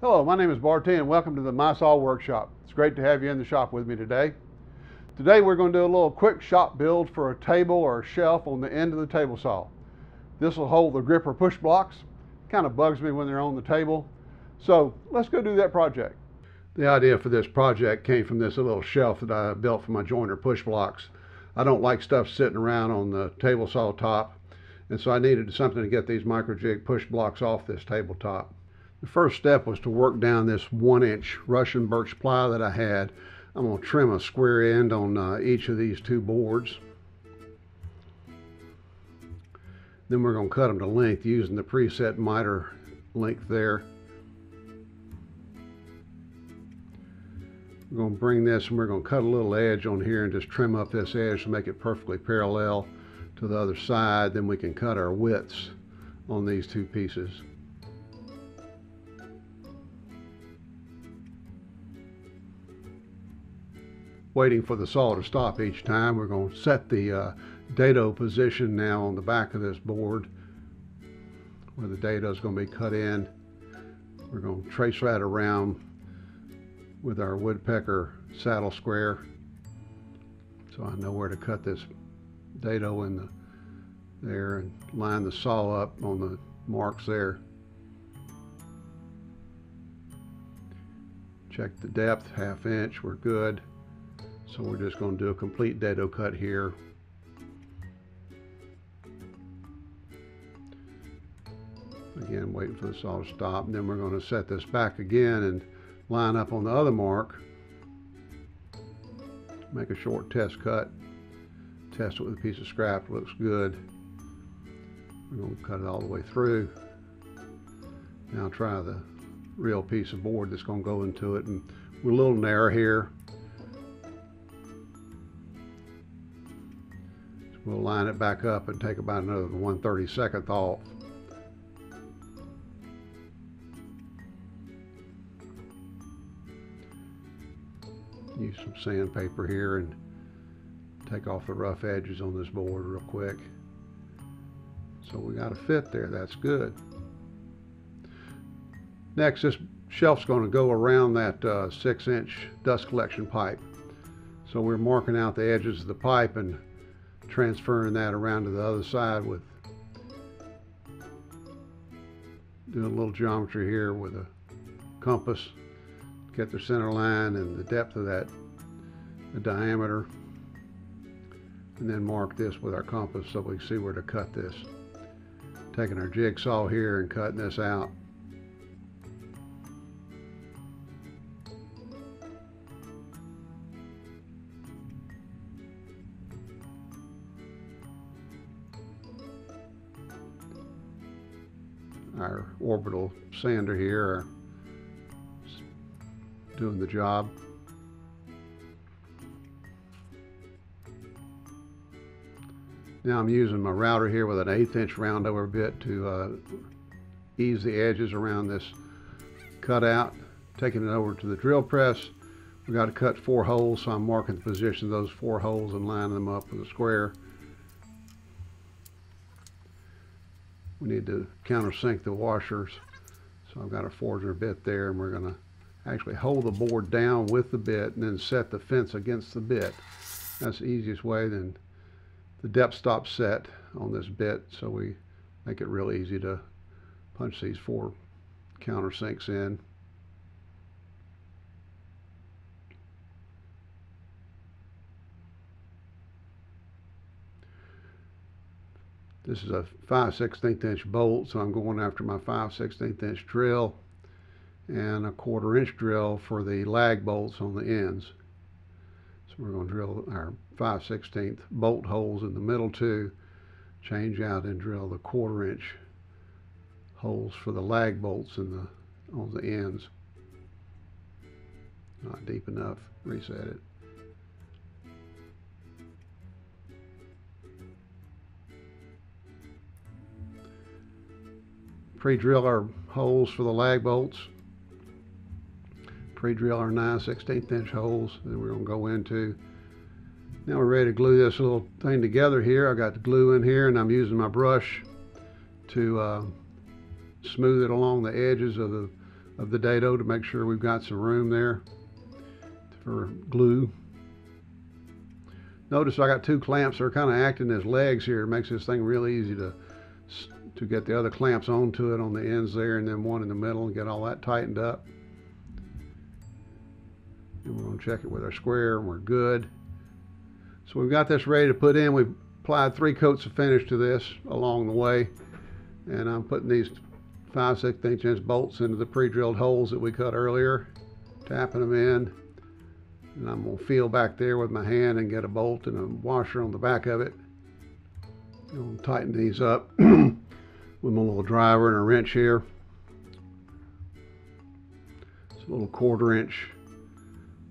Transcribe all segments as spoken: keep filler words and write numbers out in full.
Hello, my name is Bartee and welcome to the My Saw workshop. It's great to have you in the shop with me today. Today we're going to do a little quick shop build for a table or a shelf on the end of the table saw. This will hold the grip or push blocks. Kind of bugs me when they're on the table. So let's go do that project. The idea for this project came from this little shelf that I built for my jointer push blocks. I don't like stuff sitting around on the table saw top, and so I needed something to get these micro jig push blocks off this tabletop. The first step was to work down this one inch Russian birch ply that I had. I'm going to trim a square end on uh, each of these two boards. Then we're going to cut them to length using the preset miter length there. We're going to bring this and we're going to cut a little edge on here and just trim up this edge to make it perfectly parallel to the other side. Then we can cut our widths on these two pieces. Waiting for the saw to stop each time, we're going to set the uh, dado position now on the back of this board where the dado is going to be cut in. We're going to trace that around with our Woodpecker saddle square so I know where to cut this dado in the, there, and line the saw up on the marks there. Check the depth, half inch, we're good. So we're just going to do a complete dado cut here. Again, waiting for the saw to stop. And then we're going to set this back again and line up on the other mark. Make a short test cut. Test it with a piece of scrap. It looks good. We're going to cut it all the way through. Now try the real piece of board that's going to go into it. And we're a little narrow here. We'll line it back up and take about another one thirty-second off. Use some sandpaper here and take off the rough edges on this board real quick. So we got a fit there, that's good. Next, this shelf's going to go around that uh, six inch dust collection pipe. So we're marking out the edges of the pipe and transferring that around to the other side with doing a little geometry here with a compass. Get the center line and the depth of that, the diameter, and then mark this with our compass so we can see where to cut this. Taking our jigsaw here and cutting this out. Our orbital sander here doing the job. Now I'm using my router here with an eighth inch roundover bit to uh, ease the edges around this cutout. Taking it over to the drill press, we got to cut four holes, so I'm marking the position of those four holes and lining them up with a square. We need to countersink the washers. So I've got a forger bit there, and we're going to actually hold the board down with the bit and then set the fence against the bit. That's the easiest way. Then the depth stop set on this bit, so we make it real easy to punch these four countersinks in. This is a five sixteenths inch bolt, so I'm going after my five sixteenths inch drill and a quarter inch drill for the lag bolts on the ends. So we're going to drill our five sixteenths bolt holes in the middle two, change out and drill the quarter inch holes for the lag bolts in the, on the ends. Not deep enough, reset it. Pre-drill our holes for the lag bolts. Pre-drill our nine sixteenths inch holes that we're going to go into. Now we're ready to glue this little thing together here. I got the glue in here and I'm using my brush to uh, smooth it along the edges of the of the dado to make sure we've got some room there for glue. Notice I got two clamps that are kind of acting as legs here. It makes this thing real easy to to get the other clamps onto it on the ends there, and then one in the middle, and get all that tightened up. And we're going to check it with our square, and we're good. So we've got this ready to put in. We've applied three coats of finish to this along the way, and I'm putting these five sixteenths inch bolts into the pre-drilled holes that we cut earlier, tapping them in. And I'm going to feel back there with my hand and get a bolt and a washer on the back of it. I'm going to tighten these up with my little driver and a wrench here. It's a little quarter inch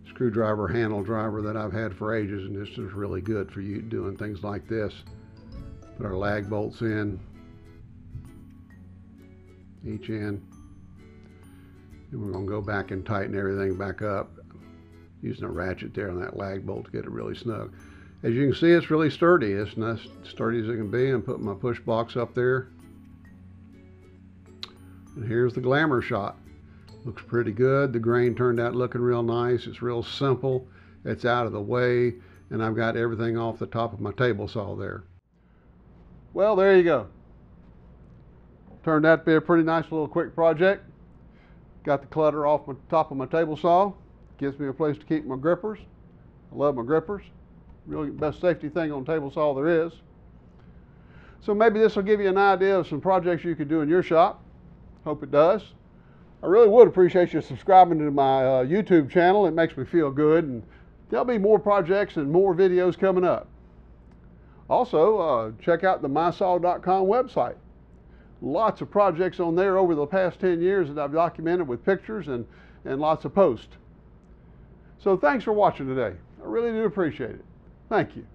screwdriver handle driver that I've had for ages, and this is really good for you doing things like this. Put our lag bolts in, each end, and we're going to go back and tighten everything back up. Using a ratchet there on that lag bolt to get it really snug. As you can see, it's really sturdy. It's not as sturdy as it can be. I'm putting my push box up there. And here's the glamour shot. Looks pretty good. The grain turned out looking real nice. It's real simple. It's out of the way. And I've got everything off the top of my table saw there. Well, there you go. Turned out to be a pretty nice little quick project. Got the clutter off the top of my table saw. Gives me a place to keep my grippers. I love my grippers. Really best safety thing on table saw there is. So maybe this will give you an idea of some projects you could do in your shop. Hope it does. I really would appreciate you subscribing to my uh, YouTube channel. It makes me feel good, and there'll be more projects and more videos coming up. Also, uh, check out the my saw dot com website. Lots of projects on there over the past ten years that I've documented with pictures and, and lots of posts. So thanks for watching today. I really do appreciate it. Thank you.